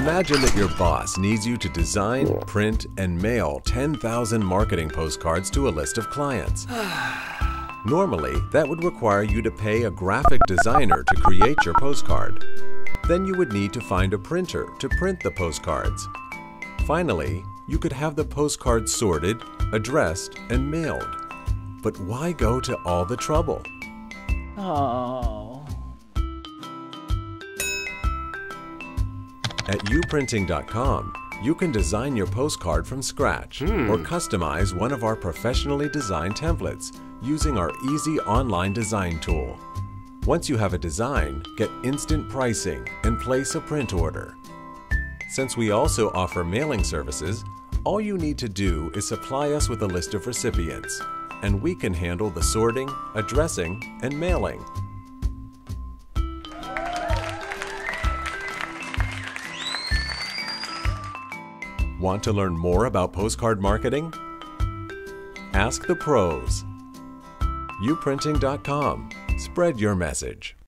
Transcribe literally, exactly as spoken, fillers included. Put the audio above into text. Imagine that your boss needs you to design, print, and mail ten thousand marketing postcards to a list of clients. Normally, that would require you to pay a graphic designer to create your postcard. Then you would need to find a printer to print the postcards. Finally, you could have the postcards sorted, addressed, and mailed. But why go to all the trouble? Oh. At U printing dot com, you can design your postcard from scratch hmm. or customize one of our professionally designed templates using our easy online design tool. Once you have a design, get instant pricing and place a print order. Since we also offer mailing services, all you need to do is supply us with a list of recipients, and we can handle the sorting, addressing, and mailing. Want to learn more about postcard marketing? Ask the pros. U printing dot com. Spread your message.